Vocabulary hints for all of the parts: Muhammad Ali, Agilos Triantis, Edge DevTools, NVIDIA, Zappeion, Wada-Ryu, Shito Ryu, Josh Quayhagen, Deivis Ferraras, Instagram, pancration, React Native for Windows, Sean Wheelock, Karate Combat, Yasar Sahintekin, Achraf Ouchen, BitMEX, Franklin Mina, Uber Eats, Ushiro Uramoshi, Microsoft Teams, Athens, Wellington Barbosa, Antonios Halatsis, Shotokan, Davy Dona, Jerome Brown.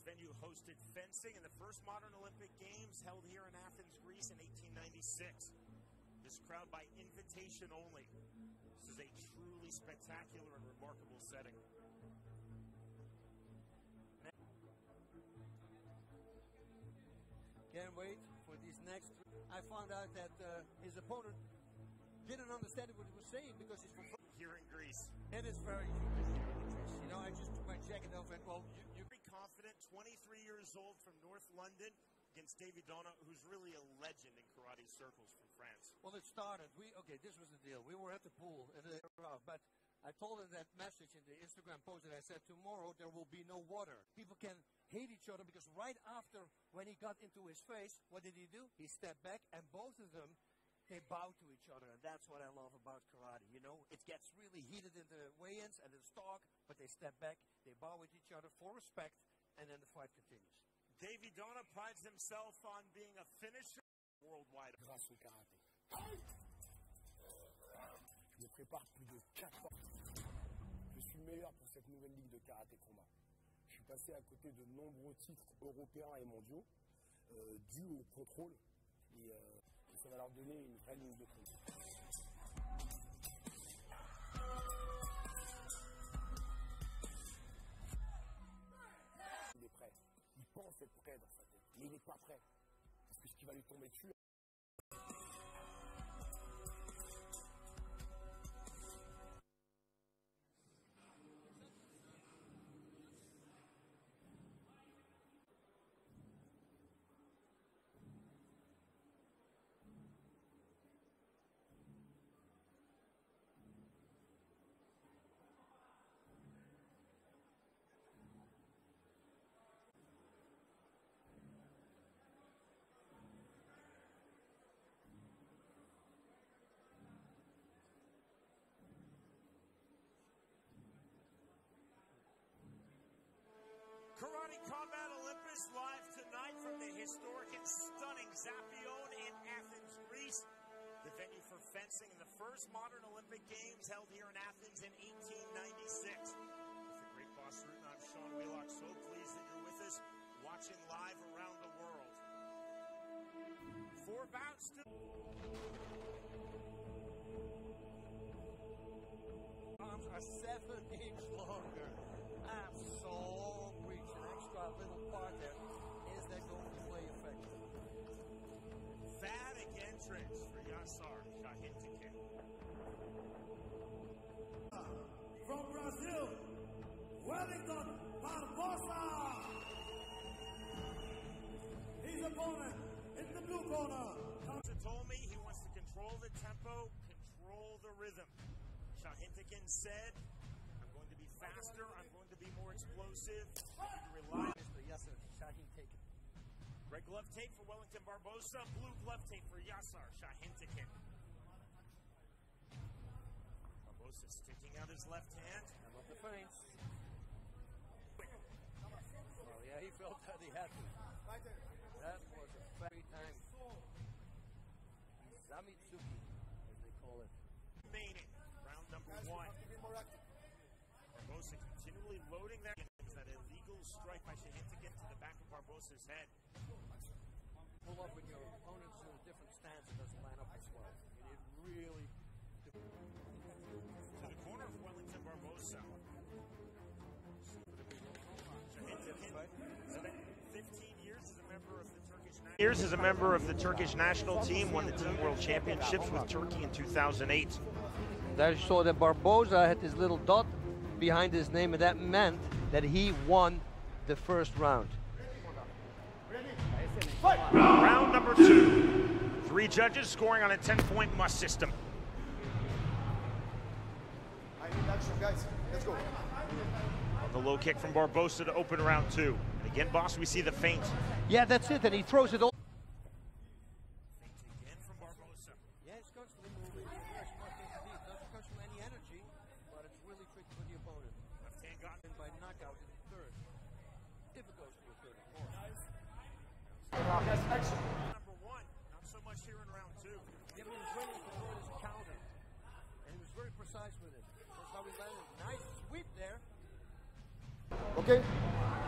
This venue hosted fencing in the first modern Olympic Games held here in Athens, Greece in 1896. This crowd by invitation only. This is a truly spectacular and remarkable setting. Can't wait for these next. I found out that his opponent didn't understand what he was saying because he's from here in Greece. It is very interesting. You know, I just took my jacket off and, well, you're very confident, 23 years old from North London, against Davy Dona, who's really a legend in karate circles from France. Well, it started. This was the deal. We were at the pool, but I told him that message in the Instagram post that I said, tomorrow there will be no water. People can hate each other because right after when he got into his face, what did he do? He stepped back and both of them, they bowed to each other. And that's what I love about karate, you know. It gets really heated in the weigh-ins and it's talk, but they step back, they bow with each other for respect, and then the fight continues. Davy Dona prides himself on being a finisher worldwide. Grâce au karaté. Je prépare plus de 4 ans. Je suis meilleur pour cette nouvelle ligue de karaté combat. Je suis passé à côté de nombreux titres européens et mondiaux, dus au contrôle, et ça va leur donner une vraie ligne de compte. Il est prêt. Il pense être prêt dans sa tête, mais il n'est pas prêt. Parce que ce qui va lui tomber dessus... Karate Combat Olympus live tonight from the historic and stunning Zappeion in Athens, Greece. The venue for fencing in the first modern Olympic Games held here in Athens in 1896. With the great boss Root, I'm Sean Wheelock. So pleased that you're with us, watching live around the world. 4 bouts to... Arms are 7 inches longer. I'm so reaching extra little part there. Is that going to play effective? Phatic entrance for Yasar Sahintekin. From Brazil, Wellington Barbosa. His opponent in the blue corner. He told me he wants to control the tempo, control the rhythm. Sahintekin said, to be faster, I'm going to be more explosive, I'm going to rely. Yasar Sahintekin. Red glove tape for Wellington Barbosa, blue glove tape for Yasar Sahintekin. Barbosa sticking out his left hand. I love the feints. Oh yeah, he felt that he had to. That was a very time. Zamitsuki, as they call it. Remaining, round number 1. Barbosa continually loading that. That illegal strike by Sahintekin to the back of Barbosa's head. Pull up when your opponent's in a different stance and doesn't line up as well. And it really... To the corner of Wellington Barbosa. Sahintekin, 15 years as a member of the Turkish... years as a member of the Turkish national team, won the Team World Championships with Turkey in 2008. There you saw that Barbosa had this little dot behind his name, and that meant that he won the first round. Round number 2. 3 judges scoring on a 10-point must system. I need action, guys. Let's go. The low kick from Barbosa to open round 2. And again, boss, we see the feint. Yeah, that's it, and he throws it all. Feint again from Barbosa. Yeah, it's constantly moving. It doesn't cost him any energy. But it's really tricky for the opponent. Left hand got in by knockout in the third. If it goes to the third, of course. Nice. Number 1, not so much here in round 2. Yeah, but he was waiting for the third counter. And he was very precise with it. That's how he landed. Nice sweep there. Okay.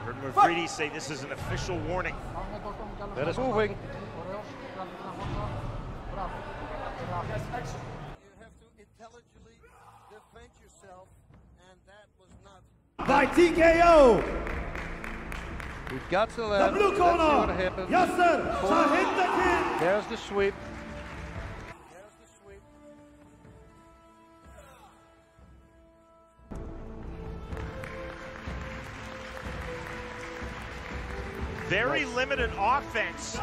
Heard Mavridis say this is an official warning. That is moving. You have to intelligently defend yourself, and that was not by TKO. We've got to let the blue corner. Yasar Sahintekin. There's the sweep. Very limited offense. Yasar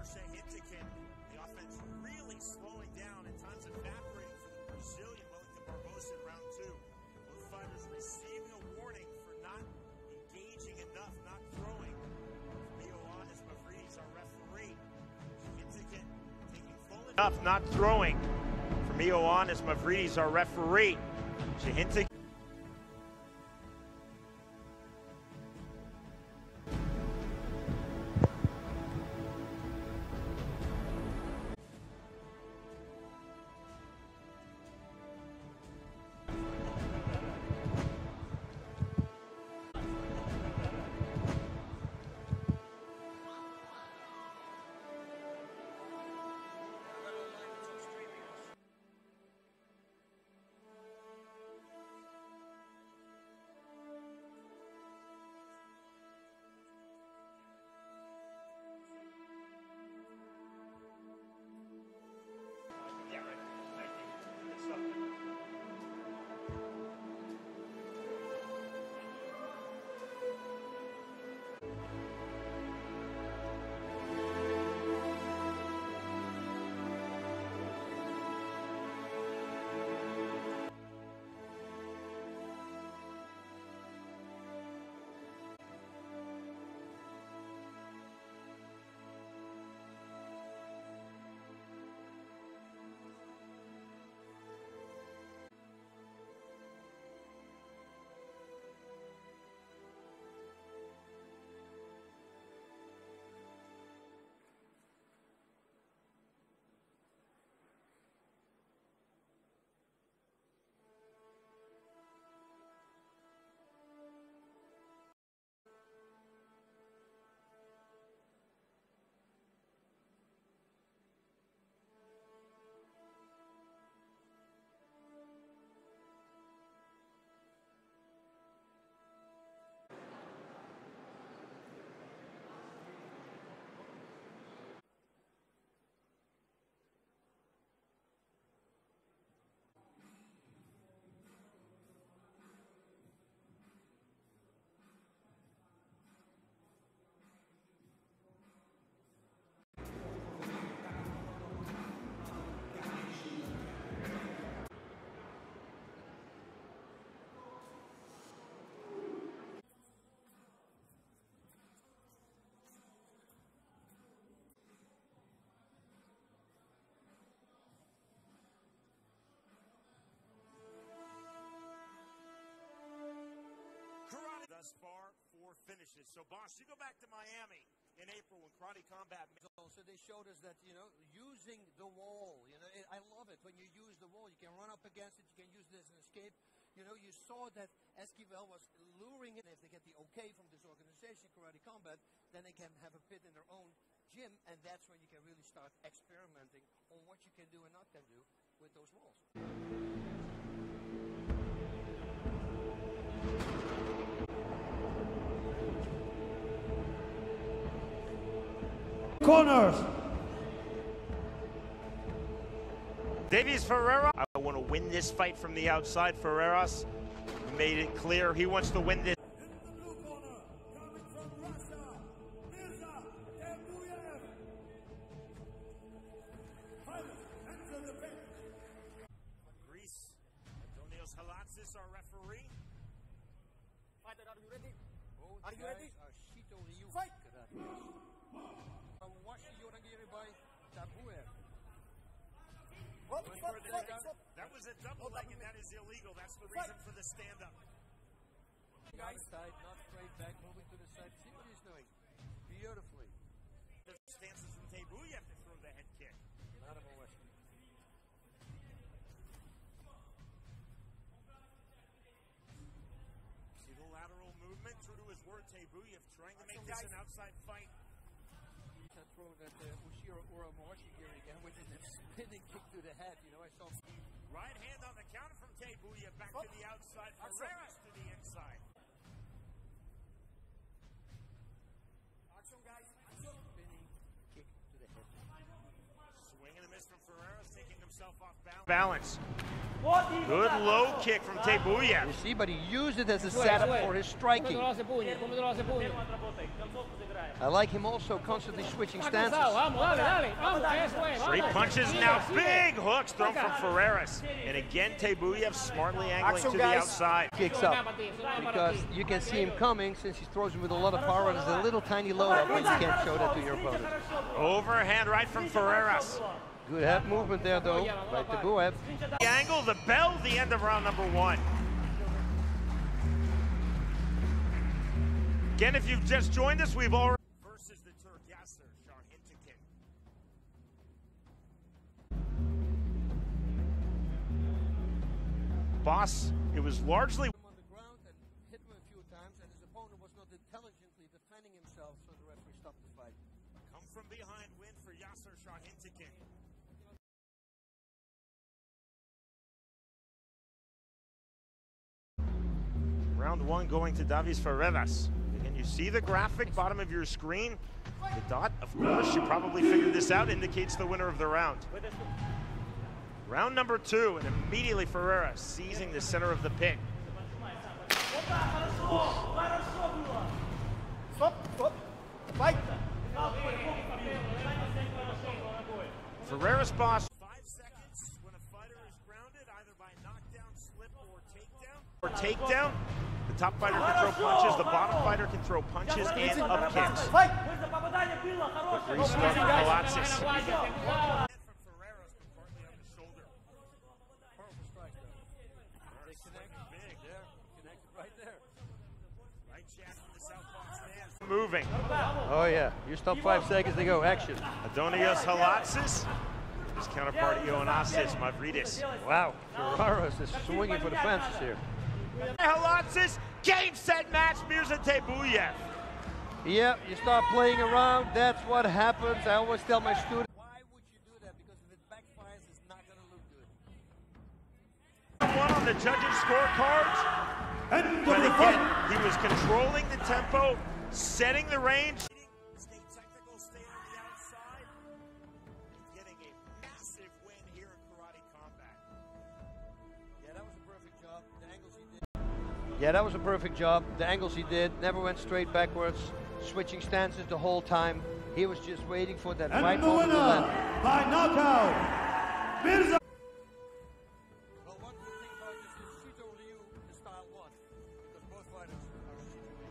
Sahintekin, the offense really slowing down and times evaporating for the Brazilian Wellington Barbosa in round two. Both fighters receiving a warning for not engaging enough, not throwing. Ioannis Mavridis, our referee. Sahintekin taking full enough, not throwing. From Ioannis Mavridis, our referee. Sahintekin. Thus far, four finishes. So, Bosch, you go back to Miami in April when Karate Combat. So they showed us that, you know, using the wall, you know, I love it when you use the wall. You can run up against it. You can use it as an escape. You know, you saw that Esquivel was luring it. If they get the okay from this organization, Karate Combat, then they can have a pit in their own gym, and that's when you can really start experimenting on what you can do and not can do with those walls. Corners. Deivis Ferraras. I want to win this fight from the outside. Ferraras made it clear he wants to win this. In the blue corner, coming from Russia, Mirza Tebuyev. Pilot, enter the pit. From Greece, Antonios Halatsis, our referee. Fighter, are you ready? Both are you ready? Fight! That was a double leg, and that is illegal. That's the reason for the stand-up. Guys, side, not straight back, moving to the side. See what he's doing. Beautifully. The stances from Tebuyev to throw the head kick. Not of a West. Tebuyev trying to make this an outside fight. That throw that Ushiro Uramoshi here again with a spinning kick to the head. You know, I saw right hand on the counter from Tebuyev back to the outside. Ferraras to the inside. Action, guys. Spinning kick to the head. Swing and a miss from Ferraras, taking himself off balance. Good low kick from Tebuyev. You see, but he used it as a setup for his striking. I like him also constantly switching stances. Three punches now, big hooks thrown from Ferraras. And again, Tebuyev smartly angling to the outside. Kicks up because you can see him coming since he throws him with a lot of power. And there's a little tiny low up when you can't show that to your opponent. Overhand right from Ferraras. Good head movement there, though, by Tebuyev. The angle, the bell, the end of round number one. Again, if you've just joined us, we've already... Versus the Turk, Yasar Sahintekin. Boss, it was largely... on the ground and hit him a few times, and his opponent was not intelligently defending himself, so the referee stopped the fight. Come from behind win for Yasar Sahintekin. Round one going to Deivis Ferraras. Again, you see the graphic, bottom of your screen. The dot, of course, you probably figured this out, indicates the winner of the round. Round number two, and immediately Ferraras seizing the center of the pin. Ferraras boss. 5 seconds when a fighter is grounded, either by knockdown, slip, or takedown. The top fighter can throw punches, the bottom fighter can throw punches and up kicks. Restart from Palatsis. From Ferraras, but partly on the shoulder. Powerful strike, though. They connect big there. Connected right there. Right jab from the southpaw stand. Moving. Oh, yeah. You stop 5 seconds to go. Action. Adonios Halatsis. His counterpart, Ioannis Mavridis. Wow. Ferraras is swinging for the fences here. Halatsis, game, set, match, Mirza Tebuyev. Yep, you start playing around, that's what happens. I always tell my students. Why would you do that? Because if it backfires, it's not going to look good. One on the judges' scorecards. But again, he was controlling the tempo, setting the range. Stay technical, stay on the outside. And getting a massive win here in Karate Combat. Yeah, that was a perfect job. The angles he did. Yeah, that was a perfect job. The angles he did, never went straight backwards, switching stances the whole time. He was just waiting for that right moment to land. By knockout, Mirza. Well, one good thing about this is Shito Ryu is style one, because both fighters are Shito Ryu.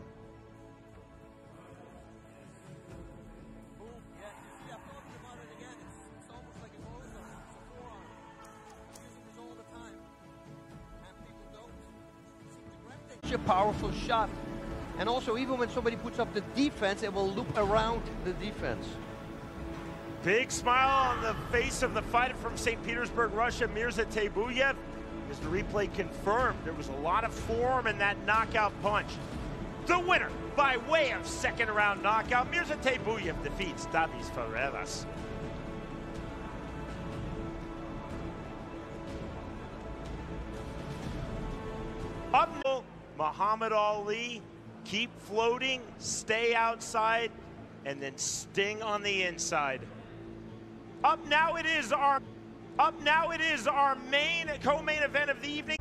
Boom, yeah, you see, I've talked about it again. It's almost like an older, it's a forearm. I'm using this all the time, and people don't. It's a powerful shot, and also even when somebody puts up the defense, it will loop around the defense. Big smile on the face of the fighter from St. Petersburg, Russia, Mirza Tebuyev, as the replay confirmed there was a lot of form in that knockout punch. The winner by way of second round knockout, Mirza Tebuyev defeats Deivis Ferraras. Up now, Muhammad Ali, keep floating, stay outside, and then sting on the inside. Up now it is our main co-main event of the evening.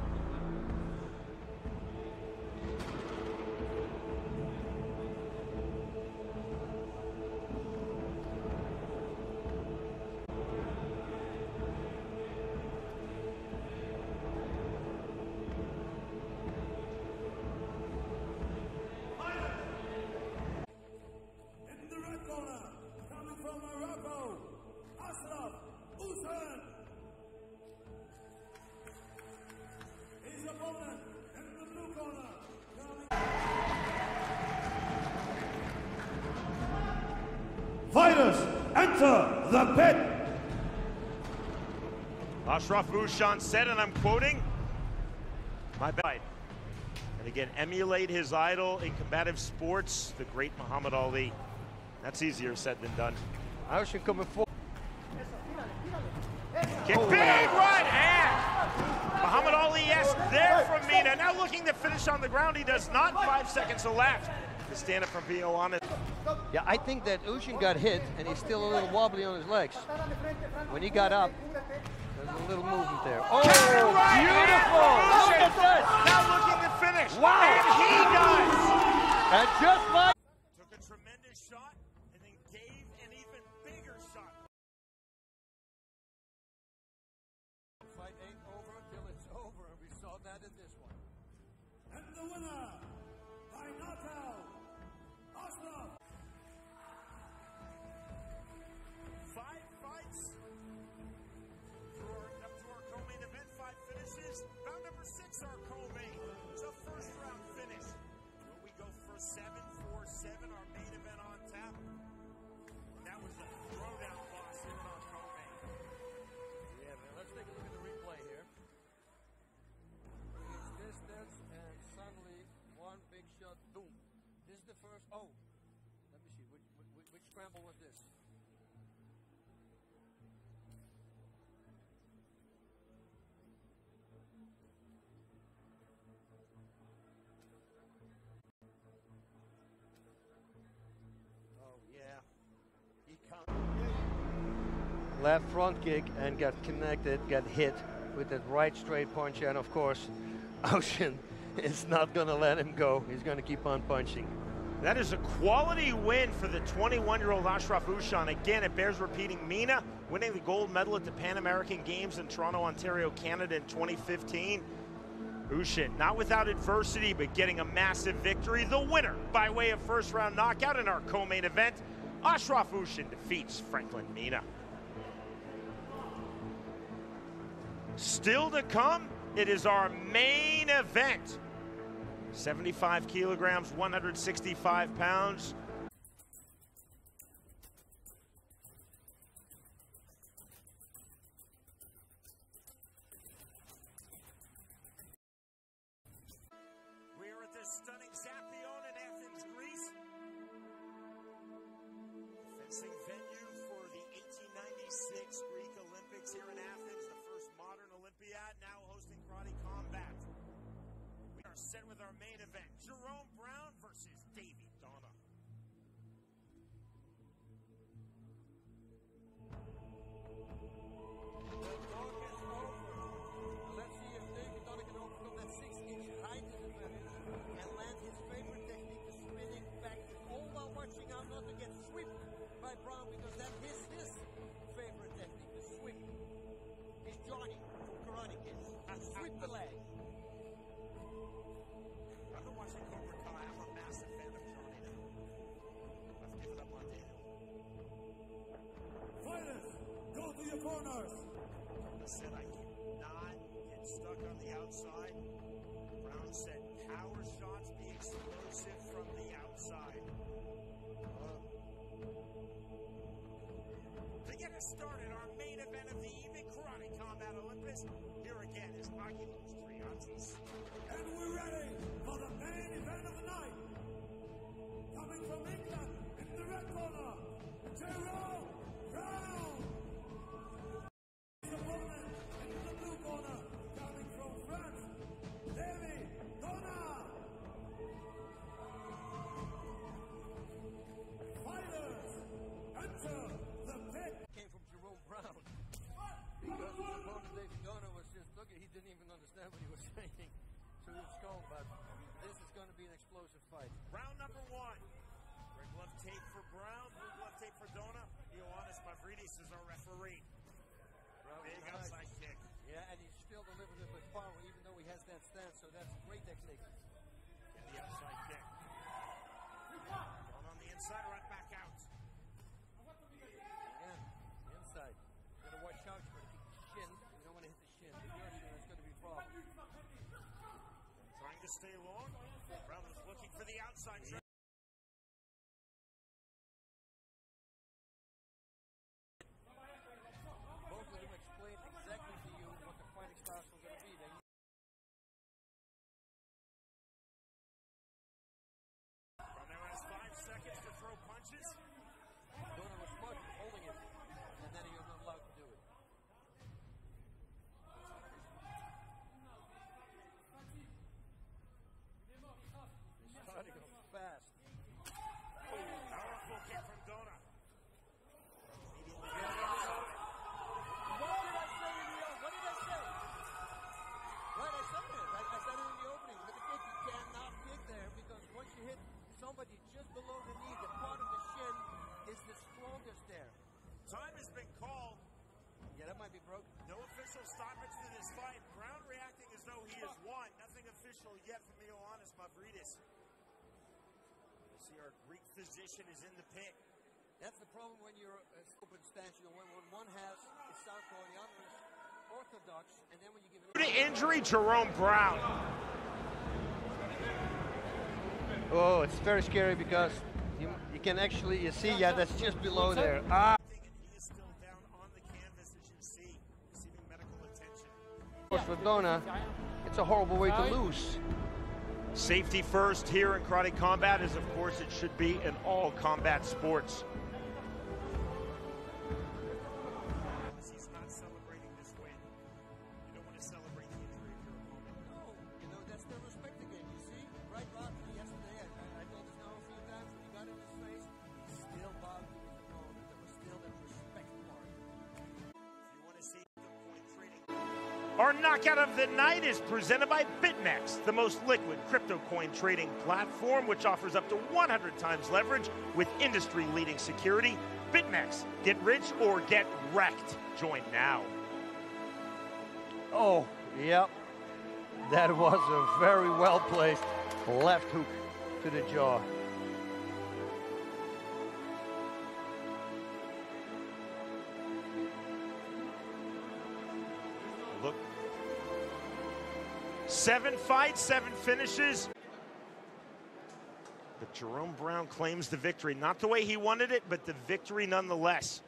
Fighters, enter the pit. Achraf Ouchen said, and I'm quoting, my bad. and again emulate his idol in combative sports, the great Muhammad Ali. That's easier said than done. Ouchen coming forward. Kick, oh. Big right hand! Muhammad Ali-esque there from Mina. Now looking to finish on the ground, he does not. 5 seconds left. The stand-up from Ioannis. Yeah, I think that Ouchen got hit, and he's still a little wobbly on his legs. When he got up, there's a little movement there. Oh, right, beautiful! Look at this! Now looking to finish. Wow! And he does! And just like... Took a tremendous shot, and then gave an even bigger shot. Fight ain't over till it's over, and we saw that in this one. And the winner, by knockout, Achraf. 5 fights. Round number 6, our co-main. It's a first-round finish. When we go for 7-4-7, our main event on tap. That was the throwdown loss in our co-main. Yeah, man, let's take a look at the replay here. It's distance, and suddenly one big shot, boom. This is the first, oh. Let me see, which scramble was this? Left front kick and got connected, got hit with that right straight punch, and of course Ouchen is not gonna let him go. He's gonna keep on punching. That is a quality win for the 21-year-old Achraf Ouchen. Again, it bears repeating, Mina winning the gold medal at the Pan American Games in Toronto, Ontario, Canada in 2015. Ouchen, not without adversity, but getting a massive victory. The winner by way of first round knockout in our co-main event, Achraf Ouchen defeats Franklin Mina. Still to come, it is our main event. 75 kilograms, 165 pounds. We are at this stunning Zappeion in Athens, Greece. The fencing venue for the 1896 Greek Olympics here in Athens. Now hosting Karate Combat. We are set with our main event, Jerome Brown versus Davy Dona. The talk is over. Let's see if Davy Dona can overcome that 6-inch height disadvantage and land his favorite technique of spinning back, all while watching out not to get swept by Brown, because that is his favorite technique, the sweep. He's Johnny. Sweep the leg. I've been watching Cobra Kai. I'm a massive fan of Johnny now. I've given up on Daniel. Fighters, go to your corners. I said I cannot get stuck on the outside. Brown said power shots, be explosive from the outside. To get us started, our main event of the evening, Karate Combat Olympus. Here again is Agilos Triantis. And we're ready for the main event of the night. Coming from England, in the red corner, Jerome Brown. His opponent, in the blue corner, coming from France, Davy Dona. Fighters, enter. Came from Jerome Brown, because his opponent Davy Dona was just looking, he didn't even understand what he was saying, so he was calm. But this is going to be an explosive fight. Round number 1. Red glove tape for Brown, blue glove tape for Dona. Ioannis Mavridis is our referee. Big outside kick. Yeah, and he still delivers it with power, even though he has that stance, so that's great technique. And the outside kick. Going on the inside, right back out. Watch out for the shin. You don't want to hit the shin. If you're shin, it's going to be a problem. Trying to stay long. Brown is looking for the outside. Both of them explained exactly to you what the fighting styles were going to be. That might be broken. No official stoppage to this fight. Brown reacting as though he has won. Nothing official yet from Ioannis Mavridis. You see our Greek physician is in the pit. That's the problem when you're open stance. You know, when one has a southpaw, the other is orthodox, and then when you give it... Injury, Jerome Brown. Oh, it's very scary because you can actually, you see, yeah, that's just below there. Ah. He is still down on the canvas, as you see, receiving medical attention. Of course, for Dona, it's a horrible way to lose. Safety first here in Karate Combat, as of course it should be in all combat sports. He's not celebrating this win. You don't want to celebrate the injury of your opponent. No, you know, that's the respect again, you see? Right after yesterday, I told this now a few times, when he got in his face, he still bothered his opponent. There was still that respect part. If you want to see the point trading. Our knockout of the night is presented by BitMEX, the most liquid crypto coin trading platform, which offers up to 100 times leverage with industry-leading security. BitMEX, get rich or get wrecked. Join now. Oh, yep. That was a very well-placed left hook to the jaw. Look. 7 fights, 7 finishes. But Jerome Brown claims the victory. Not the way he wanted it, but the victory nonetheless.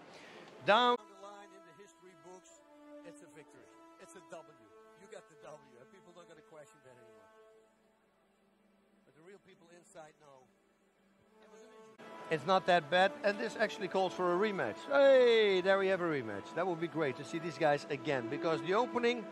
Down the line in the history books, it's a victory. It's a W. You got the W, and people don't going to question that anymore. But the real people inside know. It was an injury. It's not that bad, and this actually calls for a rematch. Hey, there we have a rematch. That would be great to see these guys again, because the opening,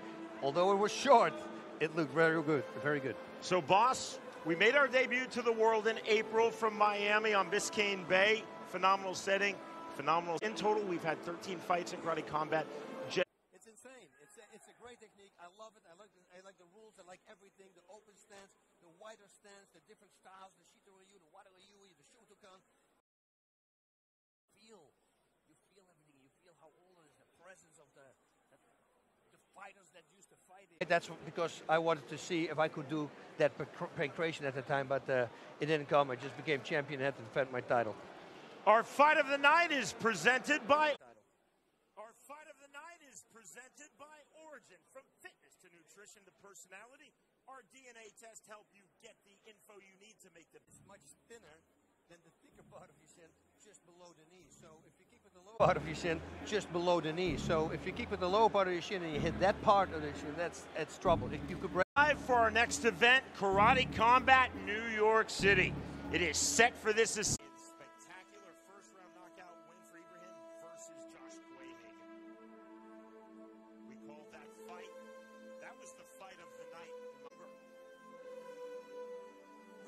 although it was short, it looked very good, very good. So, boss, we made our debut to the world in April from Miami on Biscayne Bay. Phenomenal setting, phenomenal. In total, we've had 13 fights in Karate Combat. It's insane. It's a great technique. I love it. I like the rules. I like everything. The open stance, the wider stance, the different styles, the Shito-Ryu, the Wada-Ryu, the Shotokan. You feel everything. You feel how old it is, the presence of the fighters that used to fight it. That's because I wanted to see if I could do that pancration at the time, but it didn't come. I just became champion and had to defend my title. Our fight of the night is presented by... Our fight of the night is presented by Origin. From fitness to nutrition to personality, our DNA tests help you get the info you need to make them. It's much thinner than the thicker part of your shin just below the knee. So if you keep with the low part of your shin just below the knee. So if you keep with the lower part of your shin and you hit that part of the shin, that's trouble. If you could break for our next event, Karate Combat, New York City. It is set for this. Spectacular first round knockout win for Ibrahim versus Josh Quayhagen. We called that fight. That was the fight of the night.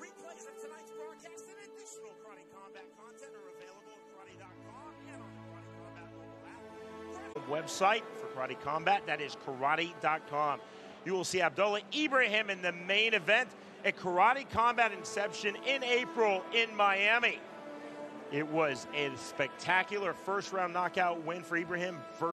Remember? Replays of tonight's broadcast and additional Karate Combat content are available at karate.com and on the Karate Combat mobile app. The website for Karate Combat, that is karate.com. You will see Abdullah Ibrahim in the main event at Karate Combat Inception in April in Miami. It was a spectacular first round knockout win for Ibrahim.